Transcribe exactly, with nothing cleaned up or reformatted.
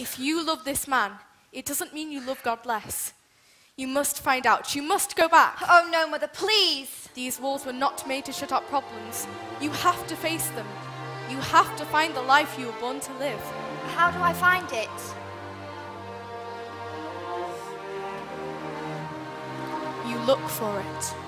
if you love this man, it doesn't mean you love God less. You must find out. You must go back. Oh no, Mother, please. These walls were not made to shut out problems. You have to face them. You have to find the life you were born to live. How do I find it? You look for it.